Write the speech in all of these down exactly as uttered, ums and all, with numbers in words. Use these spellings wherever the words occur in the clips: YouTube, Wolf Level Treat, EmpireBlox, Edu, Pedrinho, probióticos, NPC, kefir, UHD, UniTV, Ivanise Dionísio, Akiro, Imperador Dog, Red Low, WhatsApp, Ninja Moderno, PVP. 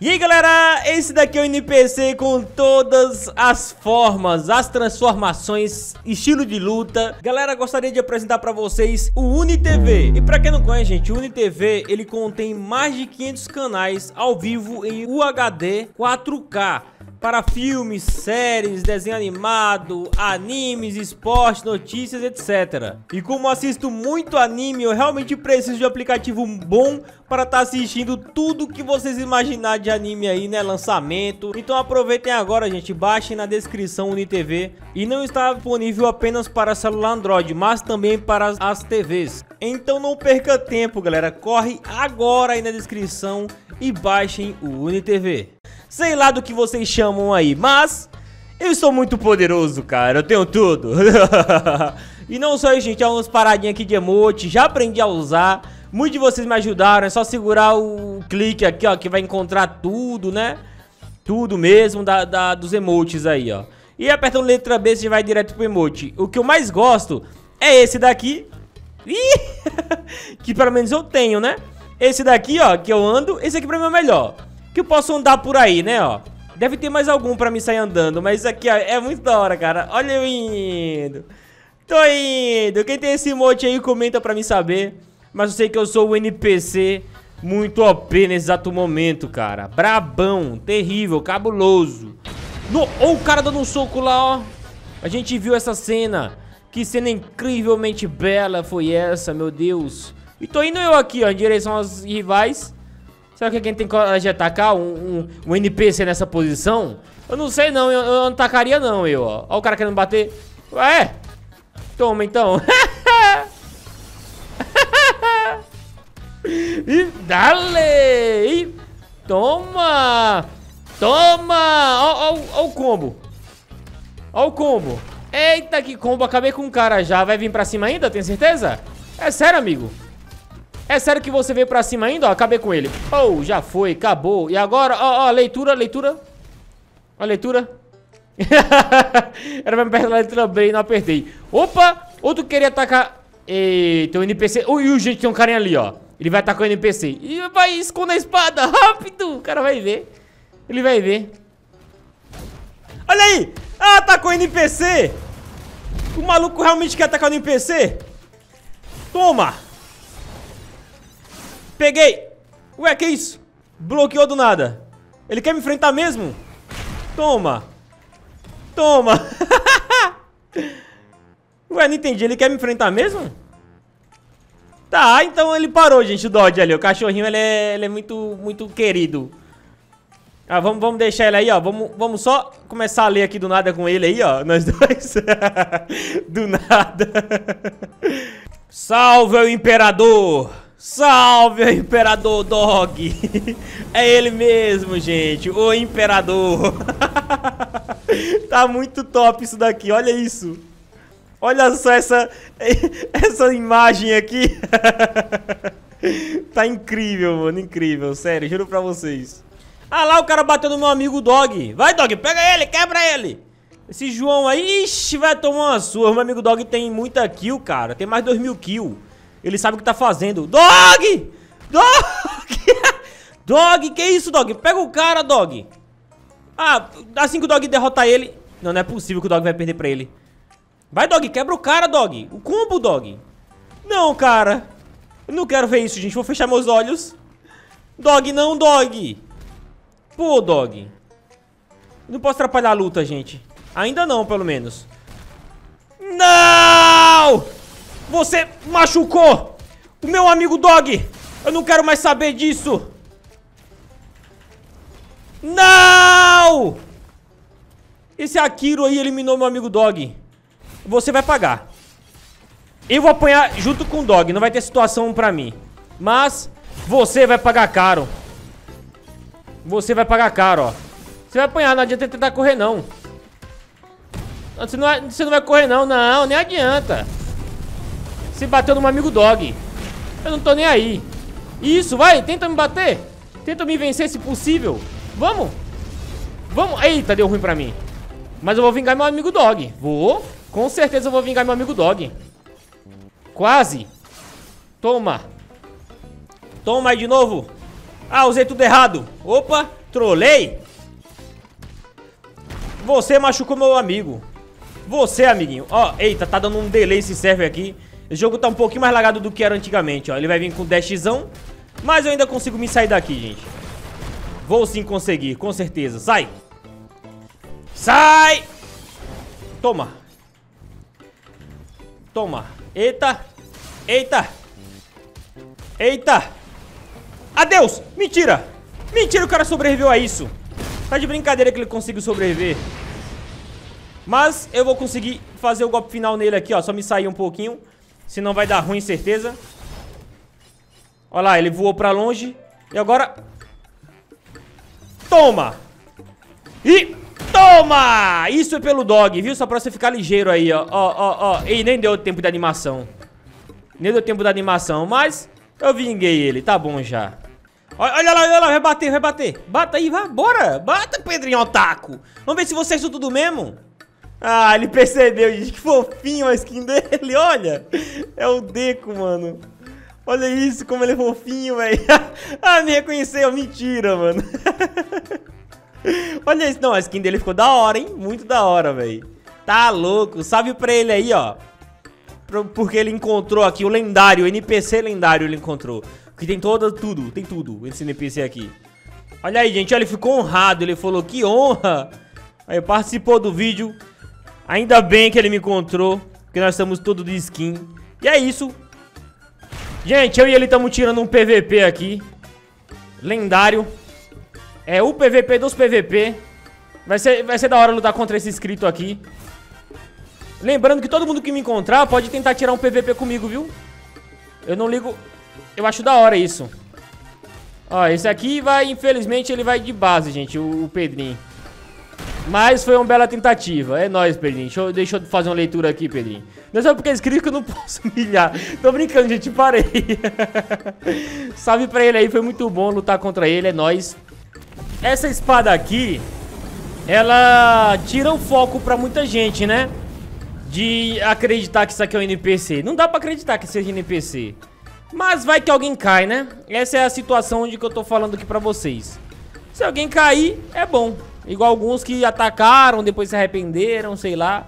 E aí galera, esse daqui é o N P C com todas as formas, as transformações, estilo de luta. Galera, gostaria de apresentar pra vocês o UniTV. E pra quem não conhece, gente, o UniTV, ele contém mais de quinhentos canais ao vivo em U H D quatro K. Para filmes, séries, desenho animado, animes, esporte, notícias, etcétera. E como assisto muito anime, eu realmente preciso de um aplicativo bom para estar tá assistindo tudo que vocês imaginar de anime aí, né? Lançamento. Então aproveitem agora, gente. Baixem na descrição o UniTV. E não está disponível apenas para celular Android, mas também para as, as T Vs. Então não perca tempo, galera. Corre agora aí na descrição e baixem o UniTV. Sei lá do que vocês chamam aí, mas eu sou muito poderoso, cara. Eu tenho tudo. E não só isso, gente. É umas paradinhas aqui de emote. Já aprendi a usar. Muitos de vocês me ajudaram. É só segurar o clique aqui, ó, que vai encontrar tudo, né? Tudo mesmo da, da, dos emotes aí, ó. E apertando letra B, você vai direto pro emote. O que eu mais gosto é esse daqui. Que pelo menos eu tenho, né? Esse daqui, ó, que eu ando. Esse aqui pra mim é o melhor. Que eu posso andar por aí, né, ó. Deve ter mais algum pra mim sair andando. Mas isso aqui, ó, é muito da hora, cara. Olha eu indo. Tô indo. Quem tem esse emote aí, comenta pra mim saber. Mas eu sei que eu sou o N P C muito O P nesse exato momento, cara. Brabão, terrível, cabuloso. No... Oh, o cara dando um soco lá, ó. A gente viu essa cena. Que cena incrivelmente bela foi essa, meu Deus. E tô indo eu aqui, ó, em direção aos rivais. Será que alguém tem coragem de atacar um, um, um N P C nessa posição? Eu não sei não, eu, eu não atacaria não, eu, ó. Ó o cara querendo bater. Ué, toma então. E dale. E toma. Toma. Ó, ó, ó o combo. Ó o combo. Eita, que combo. Acabei com o cara já. Vai vir pra cima ainda, tem certeza? É sério, amigo? É sério que você veio pra cima ainda? Ó, acabei com ele. Oh, já foi, acabou. E agora, ó, ó, leitura, leitura. Ó, leitura. Era pra me apertar a letra B e não apertei. Opa, outro queria atacar. Eita, o N P C. Ui, ui, gente, tem um carinha ali, ó. Ele vai atacar o N P C. E vai, esconda a espada, rápido. O cara vai ver. Ele vai ver. Olha aí. Ah, atacou o N P C. O maluco realmente quer atacar o N P C. Toma. Peguei. Ué, que isso? Bloqueou do nada. Ele quer me enfrentar mesmo? Toma. Toma. Ué, não entendi. Ele quer me enfrentar mesmo? Tá, então ele parou, gente. O Dodge ali. O cachorrinho, ele é, ele é muito, muito querido. Ah, vamos, vamos deixar ele aí, ó. Vamos, vamos só começar a ler aqui do nada com ele aí, ó. Nós dois. Do nada. Salve o Imperador. Salve, Imperador Dog. É ele mesmo, gente. O Imperador. Tá muito top isso daqui, olha isso. Olha só essa, essa imagem aqui. Tá incrível, mano, incrível. Sério, juro pra vocês. Ah lá, o cara bateu no meu amigo Dog. Vai, Dog, pega ele, quebra ele. Esse João aí, ixi, vai tomar uma surra. Meu amigo Dog tem muita kill, cara. Tem mais de dois mil kills. Ele sabe o que tá fazendo. Dog! Dog! Dog, que isso, Dog? Pega o cara, Dog. Ah, assim que o Dog derrotar ele... Não, não é possível que o Dog vai perder pra ele. Vai, Dog, quebra o cara, Dog. O combo, Dog. Não, cara. Eu não quero ver isso, gente. Vou fechar meus olhos. Dog, não, Dog. Pô, Dog. Eu não posso atrapalhar a luta, gente. Ainda não, pelo menos. Não! Você machucou o meu amigo Dog. Eu não quero mais saber disso. Não! Esse Akiro aí eliminou meu amigo Dog. Você vai pagar. Eu vou apanhar junto com o Dog. Não vai ter situação pra mim. Mas você vai pagar caro. Você vai pagar caro, ó. Você vai apanhar, não adianta tentar correr, não. Você não vai, você não vai correr, não. Não, nem adianta. Você bateu no meu amigo Dog. Eu não tô nem aí. Isso, vai, tenta me bater. Tenta me vencer se possível. Vamos. Vamos. Eita, deu ruim pra mim. Mas eu vou vingar meu amigo Dog. Vou. Com certeza eu vou vingar meu amigo Dog. Quase. Toma. Toma aí de novo. Ah, usei tudo errado. Opa, trolei. Você machucou meu amigo. Você, amiguinho. Ó, eita, tá dando um delay esse server aqui. O jogo tá um pouquinho mais lagado do que era antigamente, ó. Ele vai vir com dashzão. Mas eu ainda consigo me sair daqui, gente. Vou sim conseguir, com certeza. Sai. Sai. Toma. Toma. Eita. Eita. Eita. Adeus. Mentira. Mentira, o cara sobreviveu a isso. Tá de brincadeira que ele conseguiu sobreviver. Mas eu vou conseguir fazer o golpe final nele aqui, ó. Só me sair um pouquinho. Senão vai dar ruim, certeza. Olha lá, ele voou pra longe. E agora... Toma! E... Toma! Isso é pelo dog, viu? Só pra você ficar ligeiro aí, ó. Ó, ó, ó. E nem deu tempo da animação. Nem deu tempo da animação, mas... Eu vinguei ele, tá bom já. Olha lá, olha lá, vai bater, vai bater. Bata aí, vai, bora. Bata, Pedrinho Otaku. Vamos ver se você acertou tudo mesmo. Ah, ele percebeu, gente. Que fofinho a skin dele, olha. É o Deco, mano. Olha isso, como ele é fofinho, velho. Ah, me reconheceu, mentira, mano. Olha isso, não, a skin dele ficou da hora, hein. Muito da hora, velho. Tá louco, salve pra ele aí, ó. Porque ele encontrou aqui o lendário, o N P C lendário ele encontrou. Que tem todo, tudo, tem tudo esse N P C aqui. Olha aí, gente, olha, ele ficou honrado. Ele falou, que honra. Aí participou do vídeo. Ainda bem que ele me encontrou, porque nós estamos todos de skin. E é isso. Gente, eu e ele estamos tirando um P V P aqui. Lendário. É o P V P dos P V P. Vai ser, vai ser da hora lutar contra esse inscrito aqui. Lembrando que todo mundo que me encontrar pode tentar tirar um P V P comigo, viu? Eu não ligo... Eu acho da hora isso. Ó, esse aqui vai, infelizmente, ele vai de base, gente, o, o Pedrinho. Mas foi uma bela tentativa. É nóis, Pedrinho. Deixa eu, deixa eu fazer uma leitura aqui, Pedrinho. Não é só porque é escrito que eu não posso humilhar. Tô brincando, gente, parei. Salve pra ele aí, foi muito bom lutar contra ele, é nóis. Essa espada aqui, ela tira o foco pra muita gente, né? De acreditar que isso aqui é um N P C. Não dá pra acreditar que seja N P C. Mas vai que alguém cai, né? Essa é a situação onde que eu tô falando aqui pra vocês. Se alguém cair, é bom. Igual alguns que atacaram, depois se arrependeram, sei lá.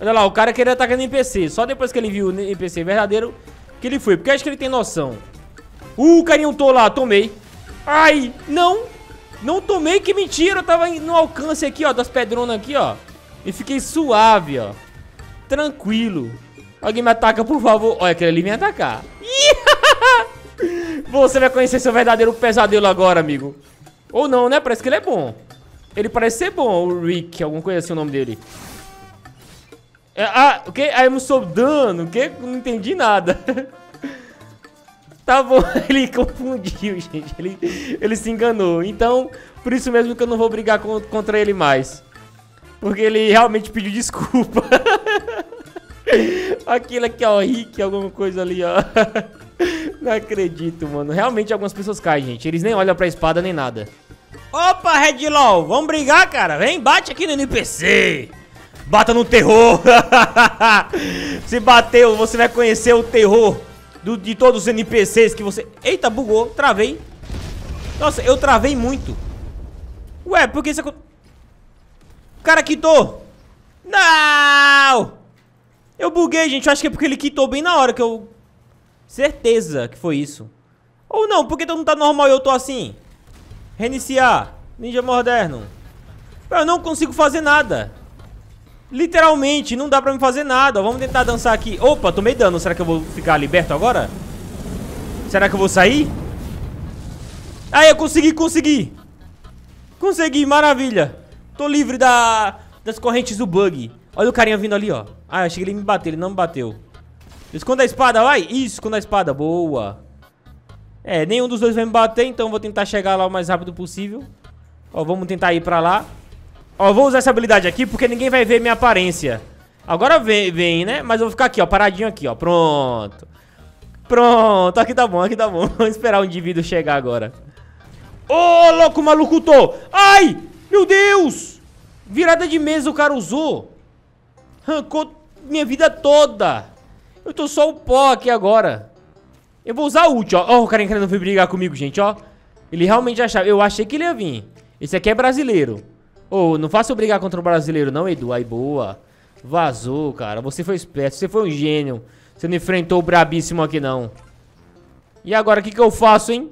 Olha lá, o cara queria atacar no N P C. Só depois que ele viu o N P C verdadeiro que ele foi, porque eu acho que ele tem noção. Uh, o carinha tô lá, tomei. Ai, não. Não tomei, que mentira. Eu tava no alcance aqui, ó, das pedronas aqui, ó. E fiquei suave, ó. Tranquilo. Alguém me ataca, por favor. Olha, aquele ali me atacar. Você vai conhecer seu verdadeiro pesadelo agora, amigo. Ou não, né? Parece que ele é bom. Ele parece ser bom, o Rick. Alguma coisa assim o nome dele. É, ah, o que? Ah, eu não sou dano. O que? Não entendi nada. Tá bom. Ele confundiu, gente. Ele, ele se enganou. Então, por isso mesmo que eu não vou brigar com, contra ele mais. Porque ele realmente pediu desculpa. Aquilo aqui, ó. Rick, alguma coisa ali, ó. Não acredito, mano. Realmente algumas pessoas caem, gente. Eles nem olham pra espada nem nada. Opa, Red Low, vamos brigar, cara. Vem, bate aqui no N P C. Bata no terror. Se bateu, você vai conhecer o terror do, de todos os N P Cs que você... Eita, bugou, travei. Nossa, eu travei muito. Ué, por que isso aconteceu? O cara quitou. Não! Eu buguei, gente. Eu acho que é porque ele quitou bem na hora que eu... Certeza que foi isso. Ou não, porque todo mundo tá normal e eu tô assim. Reiniciar. Ninja Moderno. Eu não consigo fazer nada. Literalmente, não dá pra me fazer nada. Vamos tentar dançar aqui. Opa, tomei dano. Será que eu vou ficar liberto agora? Será que eu vou sair? Aí, eu consegui, consegui. Consegui, maravilha. Tô livre da, das correntes do bug. Olha o carinha vindo ali, ó. Ah, eu achei que ele me bateu, ele não me bateu. Esconda a espada, vai. Isso, esconda a espada. Boa. É, nenhum dos dois vai me bater, então eu vou tentar chegar lá o mais rápido possível. Ó, vamos tentar ir pra lá. Ó, vou usar essa habilidade aqui porque ninguém vai ver minha aparência. Agora vem, vem, né? Mas eu vou ficar aqui, ó, paradinho aqui, ó. Pronto. Pronto, aqui tá bom, aqui tá bom. Vamos esperar o indivíduo chegar agora. Ô, louco, maluco, tô. Ai, meu Deus. Virada de mesa o cara usou. Arrancou minha vida toda. Eu tô só o pó aqui agora. Eu vou usar a ult, ó. Ó, o cara querendo vir brigar comigo, gente, ó. Ele realmente achava. Eu achei que ele ia vir. Esse aqui é brasileiro. Ô, oh, não faça eu brigar contra o brasileiro não, Edu. Aí, boa. Vazou, cara. Você foi esperto. Você foi um gênio. Você não enfrentou o brabíssimo aqui, não. E agora, o que que eu faço, hein?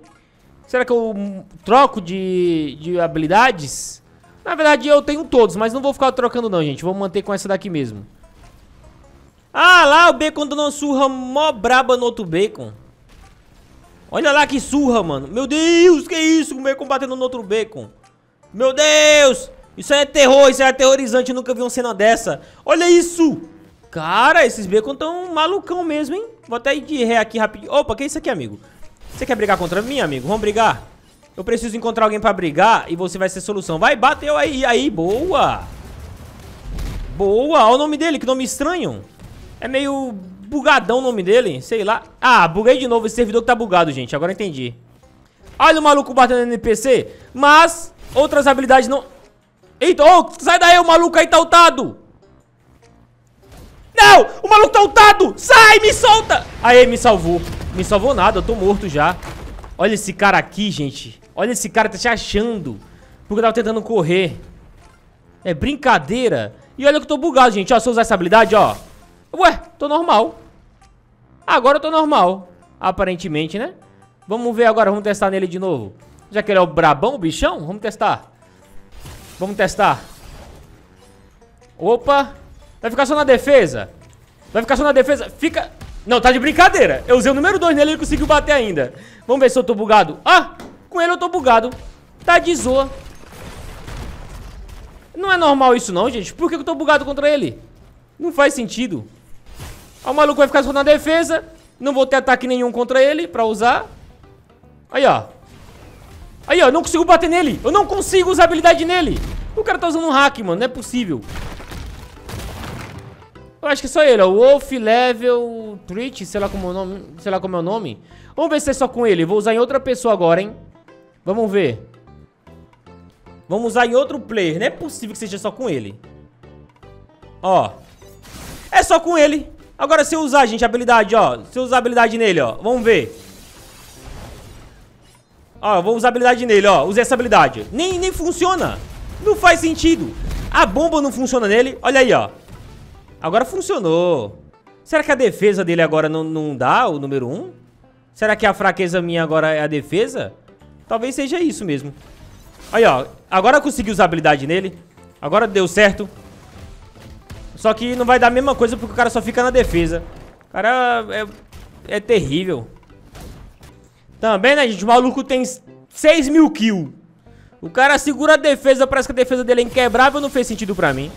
Será que eu troco de, de habilidades? Na verdade, eu tenho todos, mas não vou ficar trocando, não, gente. Vou manter com essa daqui mesmo. Ah, lá o bacon dando uma surra mó braba no outro bacon. Olha lá que surra, mano. Meu Deus, que isso? O bacon batendo no outro bacon. Meu Deus! Isso aí é terror, isso aí é aterrorizante. Eu nunca vi uma cena dessa. Olha isso! Cara, esses bacon tão malucão mesmo, hein? Vou até ir de ré aqui rapidinho. Opa, que é isso aqui, amigo? Você quer brigar contra mim, amigo? Vamos brigar? Eu preciso encontrar alguém pra brigar e você vai ser solução. Vai, bateu aí, aí, boa. Boa, olha o nome dele, que nome estranho. É meio bugadão o nome dele, sei lá. Ah, buguei de novo, esse servidor que tá bugado, gente, agora entendi. Olha o maluco batendo no N P C, mas outras habilidades não... Eita, oh, sai daí, o maluco aí tá ultado. Não, o maluco tá ultado, sai, me solta. Aê, me salvou. Me salvou nada, eu tô morto já. Olha esse cara aqui, gente. Olha esse cara, tá se achando. Porque eu tava tentando correr. É brincadeira. E olha que eu tô bugado, gente, ó, se eu usar essa habilidade, ó. Ué, tô normal. Agora eu tô normal. Aparentemente, né? Vamos ver agora, vamos testar nele de novo. Já que ele é o brabão, o bichão, vamos testar. Vamos testar. Opa. Vai ficar só na defesa. Vai ficar só na defesa, fica... Não, tá de brincadeira. Eu usei o número dois nele e ele conseguiu bater ainda. Vamos ver se eu tô bugado. Ah, com ele eu tô bugado. Tá de zoa. Não é normal isso não, gente. Por que eu tô bugado contra ele? Não faz sentido. Ó, o maluco vai ficar só na defesa. Não vou ter ataque nenhum contra ele pra usar. Aí, ó. Aí, ó, eu não consigo bater nele. Eu não consigo usar habilidade nele. O cara tá usando um hack, mano, não é possível. Eu acho que é só ele, ó, Wolf Level Treat, sei lá como é o nome, sei lá como é o nome. Vamos ver se é só com ele, vou usar em outra pessoa agora, hein. Vamos ver. Vamos usar em outro player, não é possível que seja só com ele. Ó, é só com ele. Agora se eu usar, gente, a habilidade, ó, se eu usar a habilidade nele, ó, vamos ver. Ó, vou usar a habilidade nele, ó, usei essa habilidade. Nem, nem funciona, não faz sentido. A bomba não funciona nele, olha aí, ó. Agora funcionou. Será que a defesa dele agora não, não dá o número um? Será que a fraqueza minha agora é a defesa? Talvez seja isso mesmo. Aí, ó. Agora eu consegui usar a habilidade nele. Agora deu certo. Só que não vai dar a mesma coisa porque o cara só fica na defesa. O cara é, é terrível. Também, né, gente? O maluco tem seis mil kills. O cara segura a defesa. Parece que a defesa dele é inquebrável. Não fez sentido pra mim.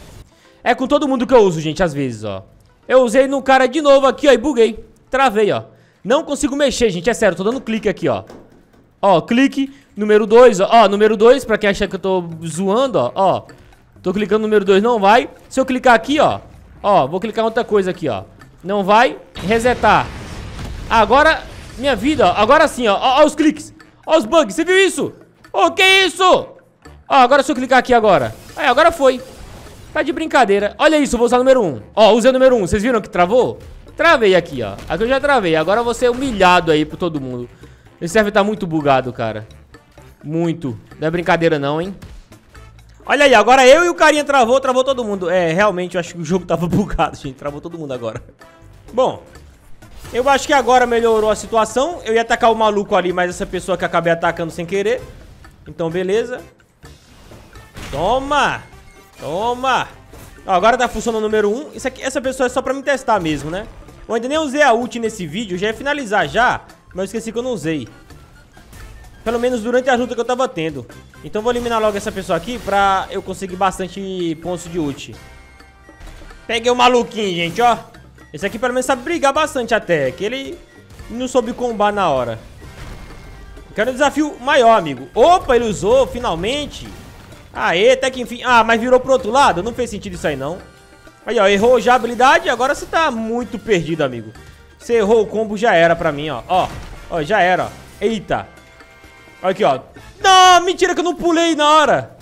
É com todo mundo que eu uso, gente, às vezes, ó. Eu usei no cara de novo aqui, ó, e buguei. Travei, ó. Não consigo mexer, gente, é sério, tô dando clique aqui, ó. Ó, clique, número dois, ó. Ó, número dois, pra quem achar que eu tô zoando, ó. Ó, tô clicando no número dois, não vai. Se eu clicar aqui, ó. Ó, vou clicar em outra coisa aqui, ó. Não vai, resetar. Agora, minha vida, ó. Agora sim, ó. Ó, ó os cliques. Ó os bugs, você viu isso? Ô, que isso? Ó, agora se eu clicar aqui agora. Aí, agora foi. Tá de brincadeira. Olha isso, eu vou usar o número um. Ó, usei o número um. Vocês viram que travou? Travei aqui, ó. Aqui eu já travei. Agora eu vou ser humilhado aí por todo mundo. Esse server tá muito bugado, cara. Muito. Não é brincadeira não, hein? Olha aí, agora eu e o carinha travou, travou todo mundo. É, realmente eu acho que o jogo tava bugado, gente. Travou todo mundo agora. Bom, eu acho que agora melhorou a situação. Eu ia atacar o maluco ali, mas essa pessoa que acabei atacando sem querer. Então, beleza. Toma! Toma! Ó, agora tá funcionando o número um. Isso aqui, essa pessoa é só pra me testar mesmo, né? Eu ainda nem usei a ult nesse vídeo. Já ia finalizar já, mas eu esqueci que eu não usei. Pelo menos durante a luta que eu tava tendo. Então vou eliminar logo essa pessoa aqui pra eu conseguir bastante pontos de ult. Peguei o maluquinho, gente, ó. Esse aqui pelo menos sabe brigar bastante até. Que ele não soube combar na hora. Quero um desafio maior, amigo. Opa, ele usou, finalmente. Aê, até que enfim... Ah, mas virou pro outro lado? Não fez sentido isso aí, não. Aí, ó, errou já a habilidade. Agora você tá muito perdido, amigo. Você errou o combo, já era pra mim, ó. Ó, ó, já era, ó. Eita. Olha aqui, ó. Não, mentira que eu não pulei na hora.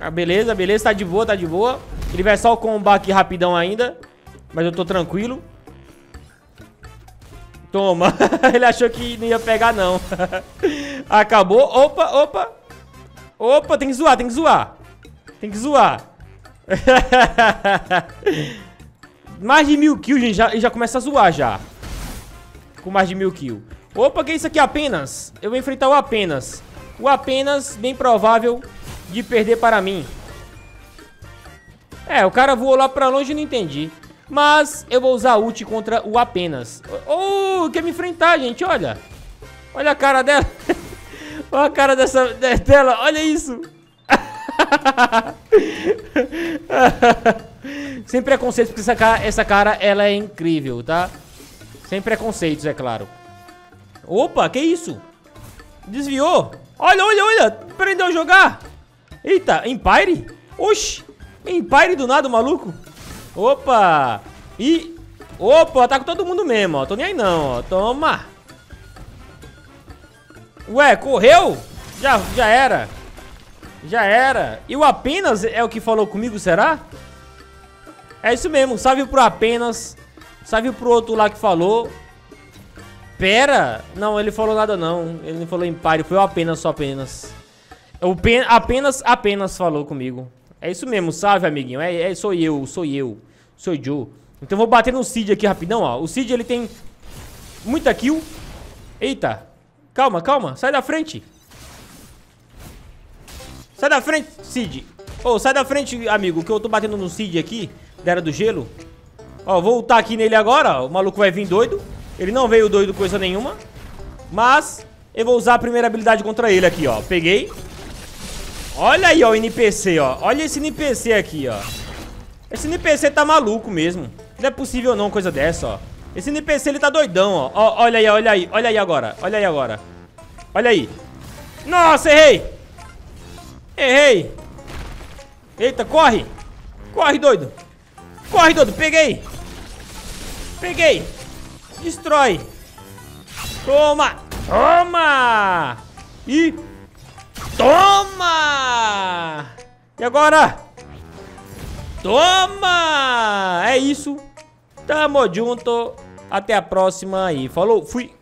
Ah, beleza, beleza. Tá de boa, tá de boa. Ele vai só combar aqui rapidão ainda. Mas eu tô tranquilo. Toma. Ele achou que não ia pegar, não. Acabou. Opa, opa. Opa, tem que zoar, tem que zoar. Tem que zoar. Mais de mil kills, gente. Já, já começa a zoar, já. Com mais de mil kills. Opa, que é isso aqui? Apenas. Eu vou enfrentar o apenas. O apenas, bem provável de perder para mim. É, o cara voou lá pra longe e não entendi. Mas eu vou usar a ult contra o apenas. Oh, quer me enfrentar, gente, olha. Olha a cara dela. Olha a cara dessa, dela, olha isso. Sem preconceitos, porque essa cara, essa cara, ela é incrível, tá? Sem preconceitos, é claro. Opa, que isso? Desviou. Olha, olha, olha, aprendeu a jogar. Eita, Empire? Oxi, Empire do nada, maluco. Opa! E... Opa, ataco todo mundo mesmo, ó. Tô nem aí não, ó. Toma! Ué, correu? Já, já era. Já era. E o apenas é o que falou comigo, será? É isso mesmo. Salve pro apenas. Salve pro outro lá que falou. Pera. Não, ele falou nada não. Ele não falou impário. Foi o apenas, só apenas. O pen... apenas, apenas falou comigo. É isso mesmo, salve, amiguinho. É, é, sou eu, sou eu. Sou Joe. Então vou bater no Cid aqui rapidão, ó. O Cid, ele tem muita kill. Eita. Calma, calma. Sai da frente. Sai da frente, Cid. Ô, oh, sai da frente, amigo, que eu tô batendo no Cid aqui, da Era do Gelo. Ó, vou ultar aqui nele agora, ó. O maluco vai vir doido. Ele não veio doido coisa nenhuma. Mas eu vou usar a primeira habilidade contra ele aqui, ó. Peguei. Olha aí, ó, o N P C, ó. Olha esse N P C aqui, ó. Esse N P C tá maluco mesmo. Não é possível não, coisa dessa, ó. Esse N P C, ele tá doidão, ó. Ó, olha aí, olha aí, olha aí agora. Olha aí agora. Olha aí. Nossa, errei. Errei. Eita, corre. Corre, doido. Corre, doido. Peguei. Peguei. Destrói. Toma. Toma. E... Toma! E agora? Toma! É isso. Tamo junto. Até a próxima e falou. Fui.